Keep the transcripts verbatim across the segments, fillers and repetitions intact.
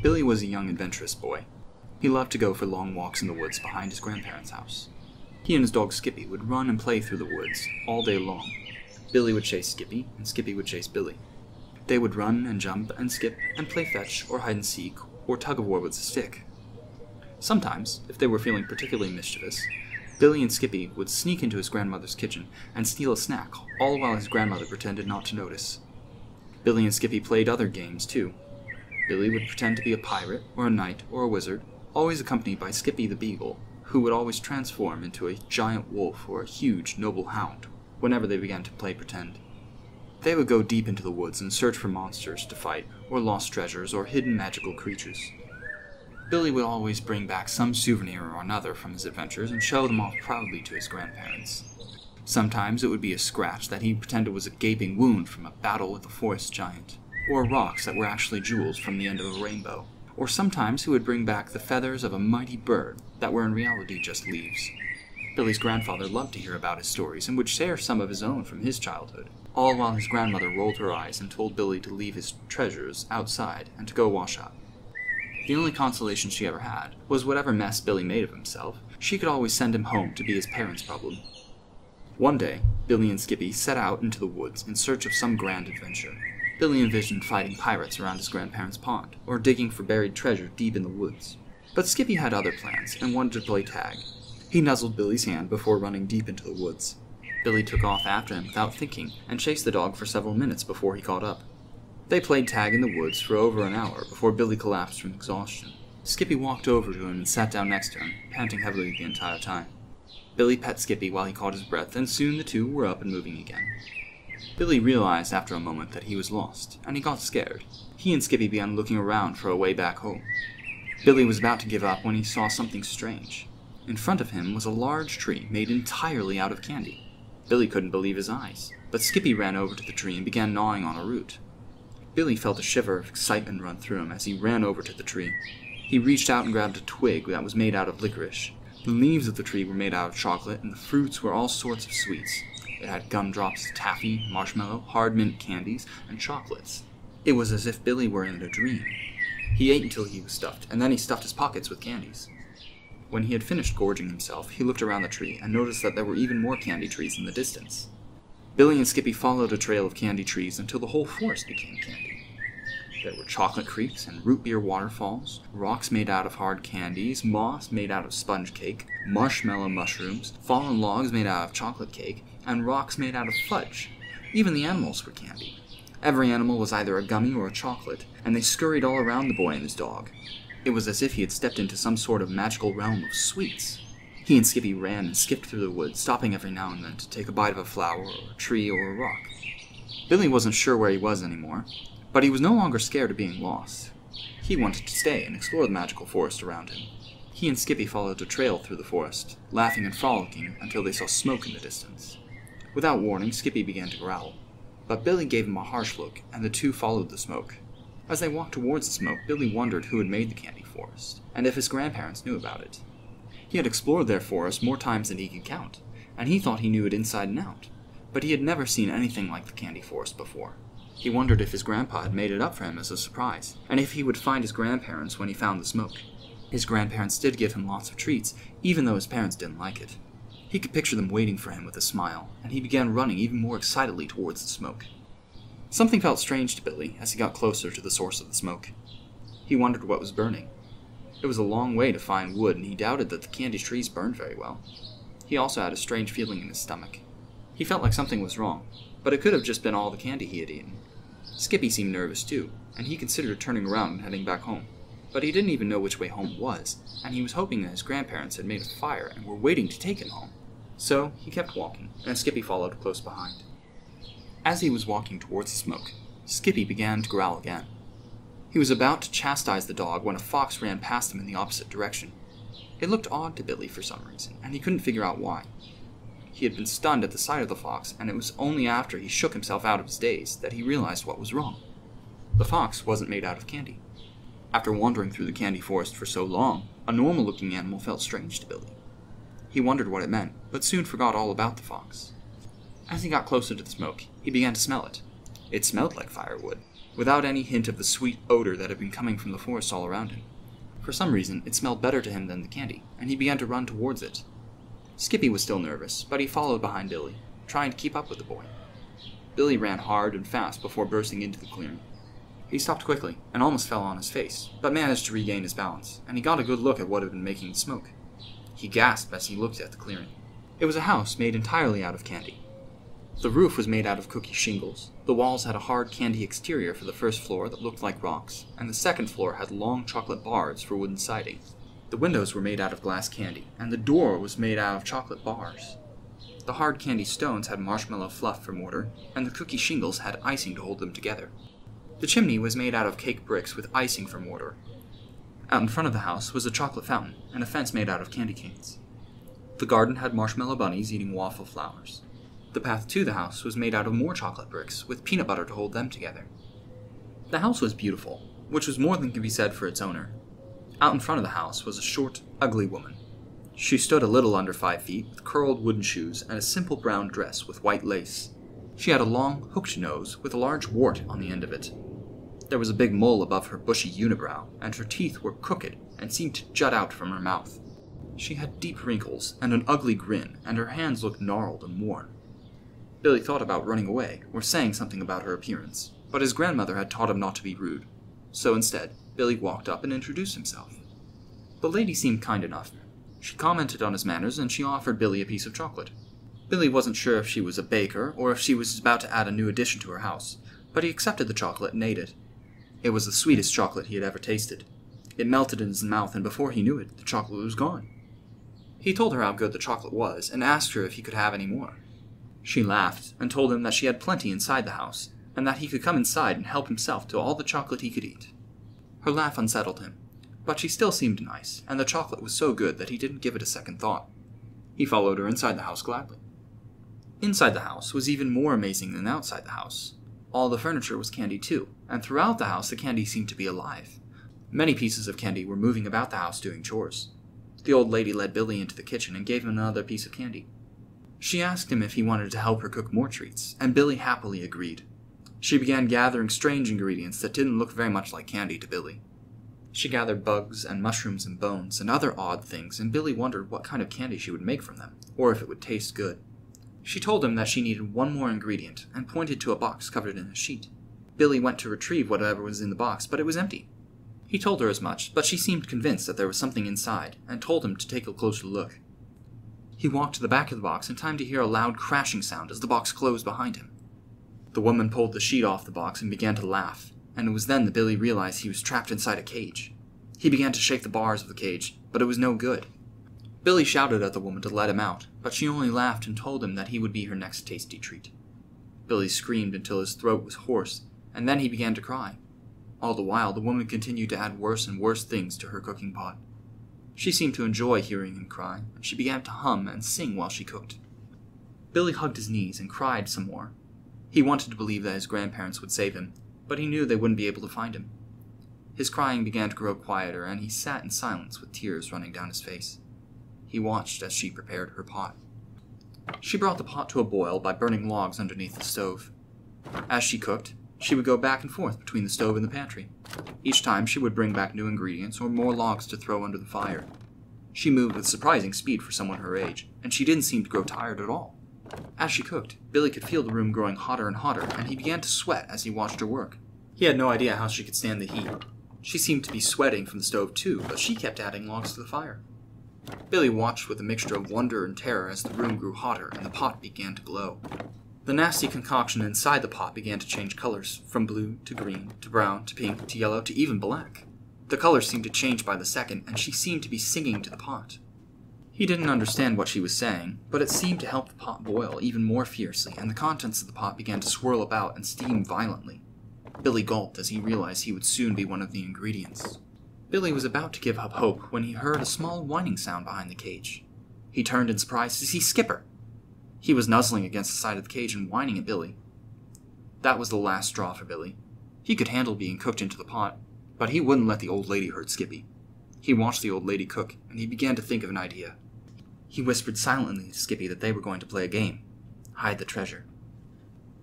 Billy was a young, adventurous boy. He loved to go for long walks in the woods behind his grandparents' house. He and his dog Skippy would run and play through the woods all day long. Billy would chase Skippy, and Skippy would chase Billy. They would run and jump and skip and play fetch or hide and seek or tug-of-war with a stick. Sometimes, if they were feeling particularly mischievous, Billy and Skippy would sneak into his grandmother's kitchen and steal a snack, all while his grandmother pretended not to notice. Billy and Skippy played other games, too. Billy would pretend to be a pirate or a knight or a wizard, always accompanied by Skippy the Beagle, who would always transform into a giant wolf or a huge, noble hound whenever they began to play pretend. They would go deep into the woods and search for monsters to fight, or lost treasures, or hidden magical creatures. Billy would always bring back some souvenir or another from his adventures and show them off proudly to his grandparents. Sometimes it would be a scratch that he pretended was a gaping wound from a battle with a forest giant, or rocks that were actually jewels from the end of a rainbow, or sometimes he would bring back the feathers of a mighty bird that were in reality just leaves. Billy's grandfather loved to hear about his stories and would share some of his own from his childhood, all while his grandmother rolled her eyes and told Billy to leave his treasures outside and to go wash up. The only consolation she ever had was whatever mess Billy made of himself, she could always send him home to be his parents' problem. One day, Billy and Skippy set out into the woods in search of some grand adventure. Billy envisioned fighting pirates around his grandparents' pond, or digging for buried treasure deep in the woods. But Skippy had other plans and wanted to play tag. He nuzzled Billy's hand before running deep into the woods. Billy took off after him without thinking and chased the dog for several minutes before he caught up. They played tag in the woods for over an hour before Billy collapsed from exhaustion. Skippy walked over to him and sat down next to him, panting heavily the entire time. Billy pet Skippy while he caught his breath, and soon the two were up and moving again. Billy realized after a moment that he was lost, and he got scared. He and Skippy began looking around for a way back home. Billy was about to give up when he saw something strange. In front of him was a large tree made entirely out of candy. Billy couldn't believe his eyes, but Skippy ran over to the tree and began gnawing on a root. Billy felt a shiver of excitement run through him as he ran over to the tree. He reached out and grabbed a twig that was made out of licorice. The leaves of the tree were made out of chocolate, and the fruits were all sorts of sweets. It had gumdrops, taffy, marshmallow, hard mint candies, and chocolates. It was as if Billy were in a dream. He ate until he was stuffed, and then he stuffed his pockets with candies. When he had finished gorging himself, he looked around the tree and noticed that there were even more candy trees in the distance. Billy and Skippy followed a trail of candy trees until the whole forest became candy. There were chocolate creeks and root beer waterfalls, rocks made out of hard candies, moss made out of sponge cake, marshmallow mushrooms, fallen logs made out of chocolate cake, and rocks made out of fudge. Even the animals were candy. Every animal was either a gummy or a chocolate, and they scurried all around the boy and his dog. It was as if he had stepped into some sort of magical realm of sweets. He and Skippy ran and skipped through the woods, stopping every now and then to take a bite of a flower or a tree or a rock. Billy wasn't sure where he was anymore, but he was no longer scared of being lost. He wanted to stay and explore the magical forest around him. He and Skippy followed a trail through the forest, laughing and frolicking until they saw smoke in the distance. Without warning, Skippy began to growl, but Billy gave him a harsh look, and the two followed the smoke. As they walked towards the smoke, Billy wondered who had made the candy forest, and if his grandparents knew about it. He had explored their forest more times than he could count, and he thought he knew it inside and out, but he had never seen anything like the candy forest before. He wondered if his grandpa had made it up for him as a surprise, and if he would find his grandparents when he found the smoke. His grandparents did give him lots of treats, even though his parents didn't like it. He could picture them waiting for him with a smile, and he began running even more excitedly towards the smoke. Something felt strange to Billy as he got closer to the source of the smoke. He wondered what was burning. It was a long way to find wood, and he doubted that the candy trees burned very well. He also had a strange feeling in his stomach. He felt like something was wrong, but it could have just been all the candy he had eaten. Skippy seemed nervous too, and he considered turning around and heading back home. But he didn't even know which way home was, and he was hoping that his grandparents had made a fire and were waiting to take him home. So he kept walking, and Skippy followed close behind. As he was walking towards the smoke, Skippy began to growl again. He was about to chastise the dog when a fox ran past him in the opposite direction. It looked odd to Billy for some reason, and he couldn't figure out why. He had been stunned at the sight of the fox, and it was only after he shook himself out of his daze that he realized what was wrong. The fox wasn't made out of candy. After wandering through the candy forest for so long, a normal-looking animal felt strange to Billy. He wondered what it meant, but soon forgot all about the fox. As he got closer to the smoke, he began to smell it. It smelled like firewood, without any hint of the sweet odor that had been coming from the forest all around him. For some reason, it smelled better to him than the candy, and he began to run towards it. Skippy was still nervous, but he followed behind Billy, trying to keep up with the boy. Billy ran hard and fast before bursting into the clearing. He stopped quickly, and almost fell on his face, but managed to regain his balance, and he got a good look at what had been making the smoke. He gasped as he looked at the clearing. It was a house made entirely out of candy. The roof was made out of cookie shingles, the walls had a hard candy exterior for the first floor that looked like rocks, and the second floor had long chocolate bars for wooden siding. The windows were made out of glass candy, and the door was made out of chocolate bars. The hard candy stones had marshmallow fluff for mortar, and the cookie shingles had icing to hold them together. The chimney was made out of cake bricks with icing for mortar. Out in front of the house was a chocolate fountain, and a fence made out of candy canes. The garden had marshmallow bunnies eating waffle flowers. The path to the house was made out of more chocolate bricks, with peanut butter to hold them together. The house was beautiful, which was more than could be said for its owner. Out in front of the house was a short, ugly woman. She stood a little under five feet, with curled wooden shoes and a simple brown dress with white lace. She had a long, hooked nose, with a large wart on the end of it. There was a big mole above her bushy unibrow, and her teeth were crooked and seemed to jut out from her mouth. She had deep wrinkles and an ugly grin, and her hands looked gnarled and worn. Billy thought about running away, or saying something about her appearance, but his grandmother had taught him not to be rude. So instead, Billy walked up and introduced himself. The lady seemed kind enough. She commented on his manners, and she offered Billy a piece of chocolate. Billy wasn't sure if she was a baker, or if she was about to add a new addition to her house, but he accepted the chocolate and ate it. It was the sweetest chocolate he had ever tasted. It melted in his mouth, and before he knew it, the chocolate was gone. He told her how good the chocolate was, and asked her if he could have any more. She laughed, and told him that she had plenty inside the house, and that he could come inside and help himself to all the chocolate he could eat. Her laugh unsettled him, but she still seemed nice, and the chocolate was so good that he didn't give it a second thought. He followed her inside the house gladly. Inside the house was even more amazing than outside the house. All the furniture was candy too, and throughout the house the candy seemed to be alive. Many pieces of candy were moving about the house doing chores. The old lady led Billy into the kitchen and gave him another piece of candy. She asked him if he wanted to help her cook more treats, and Billy happily agreed. She began gathering strange ingredients that didn't look very much like candy to Billy. She gathered bugs and mushrooms and bones and other odd things, and Billy wondered what kind of candy she would make from them, or if it would taste good. She told him that she needed one more ingredient, and pointed to a box covered in a sheet. Billy went to retrieve whatever was in the box, but it was empty. He told her as much, but she seemed convinced that there was something inside, and told him to take a closer look. He walked to the back of the box in time to hear a loud crashing sound as the box closed behind him. The woman pulled the sheet off the box and began to laugh, and it was then that Billy realized he was trapped inside a cage. He began to shake the bars of the cage, but it was no good. Billy shouted at the woman to let him out, but she only laughed and told him that he would be her next tasty treat. Billy screamed until his throat was hoarse, and then he began to cry. All the while, the woman continued to add worse and worse things to her cooking pot. She seemed to enjoy hearing him cry, and she began to hum and sing while she cooked. Billy hugged his knees and cried some more. He wanted to believe that his grandparents would save him, but he knew they wouldn't be able to find him. His crying began to grow quieter, and he sat in silence with tears running down his face. He watched as she prepared her pot. She brought the pot to a boil by burning logs underneath the stove. As she cooked, she would go back and forth between the stove and the pantry. Each time she would bring back new ingredients or more logs to throw under the fire. She moved with surprising speed for someone her age, and she didn't seem to grow tired at all. As she cooked, Billy could feel the room growing hotter and hotter, and he began to sweat as he watched her work. He had no idea how she could stand the heat. She seemed to be sweating from the stove too, but she kept adding logs to the fire. Billy watched with a mixture of wonder and terror as the room grew hotter and the pot began to glow. The nasty concoction inside the pot began to change colors, from blue to green to brown to pink to yellow to even black. The colors seemed to change by the second, and she seemed to be singing to the pot. He didn't understand what she was saying, but it seemed to help the pot boil even more fiercely, and the contents of the pot began to swirl about and steam violently. Billy gulped as he realized he would soon be one of the ingredients. Billy was about to give up hope when he heard a small whining sound behind the cage. He turned in surprise to see Skipper. He was nuzzling against the side of the cage and whining at Billy. That was the last straw for Billy. He could handle being cooked into the pot, but he wouldn't let the old lady hurt Skippy. He watched the old lady cook, and he began to think of an idea. He whispered silently to Skippy that they were going to play a game. Hide the treasure.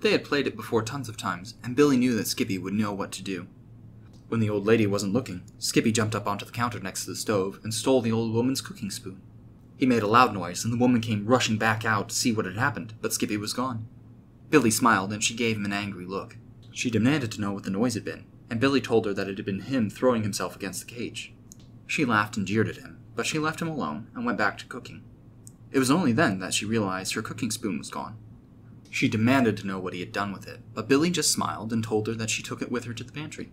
They had played it before tons of times, and Billy knew that Skippy would know what to do. When the old lady wasn't looking, Skippy jumped up onto the counter next to the stove and stole the old woman's cooking spoon. He made a loud noise, and the woman came rushing back out to see what had happened, but Skippy was gone. Billy smiled, and she gave him an angry look. She demanded to know what the noise had been, and Billy told her that it had been him throwing himself against the cage. She laughed and jeered at him, but she left him alone and went back to cooking. It was only then that she realized her cooking spoon was gone. She demanded to know what he had done with it, but Billy just smiled and told her that she took it with her to the pantry.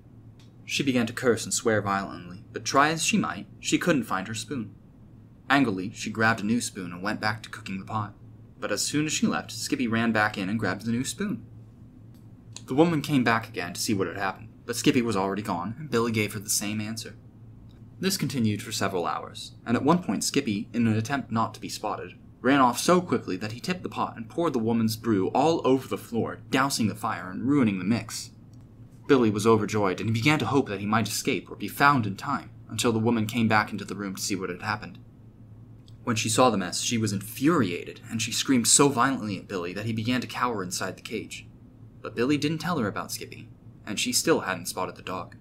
She began to curse and swear violently, but try as she might, she couldn't find her spoon. Angrily, she grabbed a new spoon and went back to cooking the pot. But as soon as she left, Skippy ran back in and grabbed the new spoon. The woman came back again to see what had happened, but Skippy was already gone, and Billy gave her the same answer. This continued for several hours, and at one point Skippy, in an attempt not to be spotted, ran off so quickly that he tipped the pot and poured the woman's brew all over the floor, dousing the fire and ruining the mix. Billy was overjoyed, and he began to hope that he might escape or be found in time, until the woman came back into the room to see what had happened. When she saw the mess, she was infuriated, and she screamed so violently at Billy that he began to cower inside the cage. But Billy didn't tell her about Skippy, and she still hadn't spotted the dog.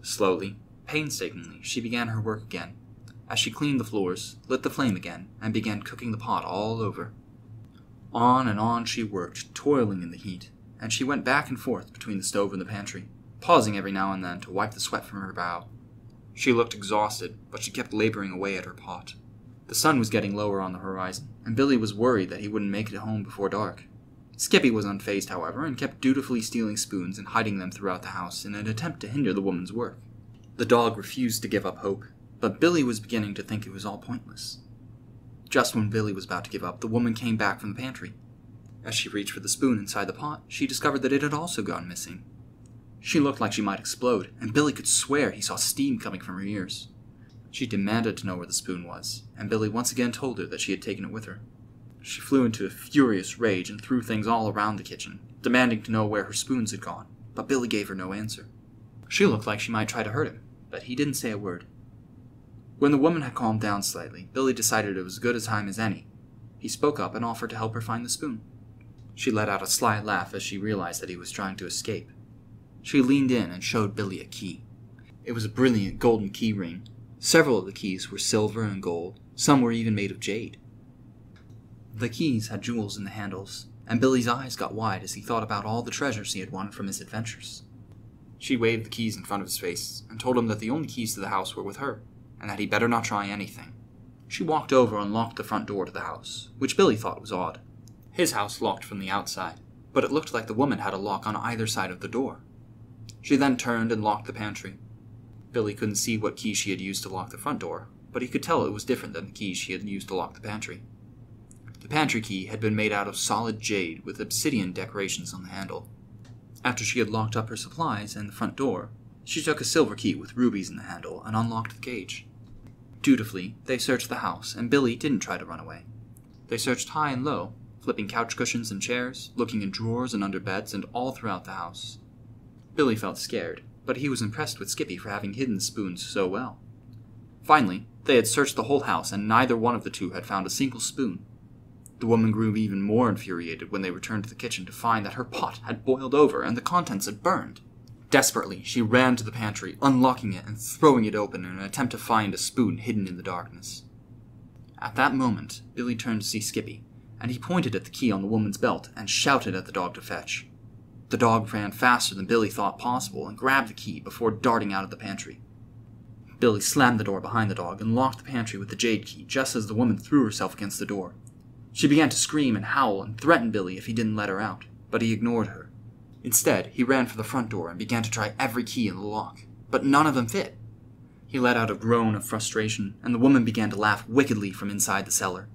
Slowly, painstakingly, she began her work again, as she cleaned the floors, lit the flame again, and began cooking the pot all over. On and on she worked, toiling in the heat, and she went back and forth between the stove and the pantry, pausing every now and then to wipe the sweat from her brow. She looked exhausted, but she kept laboring away at her pot. The sun was getting lower on the horizon, and Billy was worried that he wouldn't make it home before dark. Skippy was unfazed, however, and kept dutifully stealing spoons and hiding them throughout the house in an attempt to hinder the woman's work. The dog refused to give up hope, but Billy was beginning to think it was all pointless. Just when Billy was about to give up, the woman came back from the pantry. As she reached for the spoon inside the pot, she discovered that it had also gone missing. She looked like she might explode, and Billy could swear he saw steam coming from her ears. She demanded to know where the spoon was, and Billy once again told her that she had taken it with her. She flew into a furious rage and threw things all around the kitchen, demanding to know where her spoons had gone, but Billy gave her no answer. She looked like she might try to hurt him, but he didn't say a word. When the woman had calmed down slightly, Billy decided it was as good a time as any. He spoke up and offered to help her find the spoon. She let out a sly laugh as she realized that he was trying to escape. She leaned in and showed Billy a key. It was a brilliant golden key ring. Several of the keys were silver and gold, some were even made of jade. The keys had jewels in the handles, and Billy's eyes got wide as he thought about all the treasures he had won from his adventures. She waved the keys in front of his face, and told him that the only keys to the house were with her, and that he better not try anything. She walked over and locked the front door to the house, which Billy thought was odd. His house locked from the outside, but it looked like the woman had a lock on either side of the door. She then turned and locked the pantry. Billy couldn't see what key she had used to lock the front door, but he could tell it was different than the key she had used to lock the pantry. The pantry key had been made out of solid jade with obsidian decorations on the handle. After she had locked up her supplies and the front door, she took a silver key with rubies in the handle and unlocked the cage. Dutifully, they searched the house, and Billy didn't try to run away. They searched high and low, flipping couch cushions and chairs, looking in drawers and under beds, and all throughout the house. Billy felt scared, but he was impressed with Skippy for having hidden spoons so well. Finally, they had searched the whole house, and neither one of the two had found a single spoon. The woman grew even more infuriated when they returned to the kitchen to find that her pot had boiled over and the contents had burned. Desperately, she ran to the pantry, unlocking it and throwing it open in an attempt to find a spoon hidden in the darkness. At that moment, Billy turned to see Skippy, and he pointed at the key on the woman's belt and shouted at the dog to fetch. The dog ran faster than Billy thought possible and grabbed the key before darting out of the pantry. Billy slammed the door behind the dog and locked the pantry with the jade key just as the woman threw herself against the door. She began to scream and howl and threaten Billy if he didn't let her out, but he ignored her. Instead, he ran for the front door and began to try every key in the lock, but none of them fit. He let out a groan of frustration, and the woman began to laugh wickedly from inside the cellar.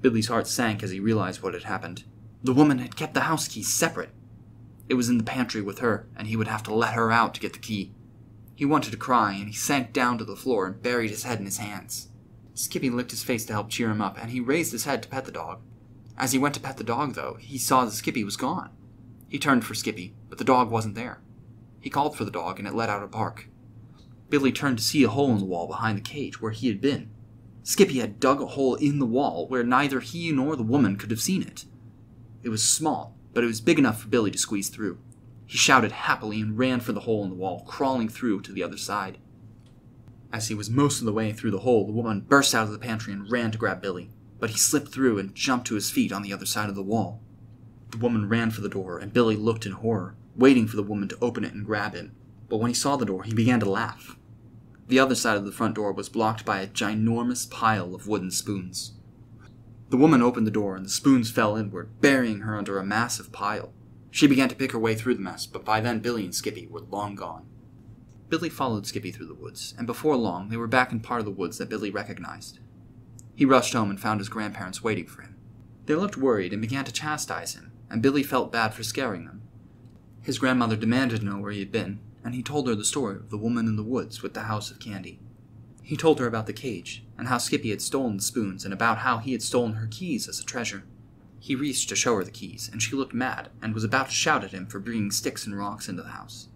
Billy's heart sank as he realized what had happened. The woman had kept the house keys separate. It was in the pantry with her, and he would have to let her out to get the key. He wanted to cry, and he sank down to the floor and buried his head in his hands. Skippy licked his face to help cheer him up, and he raised his head to pet the dog. As he went to pet the dog, though, he saw that Skippy was gone. He turned for Skippy, but the dog wasn't there. He called for the dog, and it let out a bark. Billy turned to see a hole in the wall behind the cage where he had been. Skippy had dug a hole in the wall where neither he nor the woman could have seen it. It was small, but it was big enough for Billy to squeeze through. He shouted happily and ran for the hole in the wall, crawling through to the other side. As he was most of the way through the hole, the woman burst out of the pantry and ran to grab Billy, but he slipped through and jumped to his feet on the other side of the wall. The woman ran for the door, and Billy looked in horror, waiting for the woman to open it and grab him, but when he saw the door, he began to laugh. The other side of the front door was blocked by a ginormous pile of wooden spoons. The woman opened the door, and the spoons fell inward, burying her under a massive pile. She began to pick her way through the mess, but by then Billy and Skippy were long gone. Billy followed Skippy through the woods, and before long they were back in part of the woods that Billy recognized. He rushed home and found his grandparents waiting for him. They looked worried and began to chastise him, and Billy felt bad for scaring them. His grandmother demanded to know where he had been, and he told her the story of the woman in the woods with the house of candy. He told her about the cage, and how Skippy had stolen the spoons, and about how he had stolen her keys as a treasure. He reached to show her the keys, and she looked mad, and was about to shout at him for bringing sticks and rocks into the house.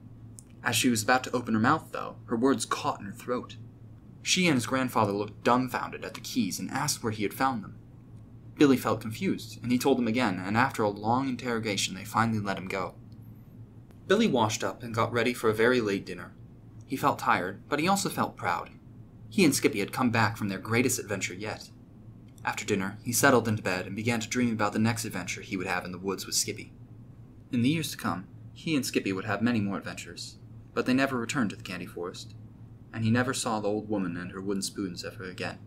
As she was about to open her mouth, though, her words caught in her throat. She and his grandfather looked dumbfounded at the keys and asked where he had found them. Billy felt confused, and he told them again, and after a long interrogation they finally let him go. Billy washed up and got ready for a very late dinner. He felt tired, but he also felt proud. He and Skippy had come back from their greatest adventure yet. After dinner, he settled into bed and began to dream about the next adventure he would have in the woods with Skippy. In the years to come, he and Skippy would have many more adventures, but they never returned to the candy forest, and he never saw the old woman and her wooden spoons ever again.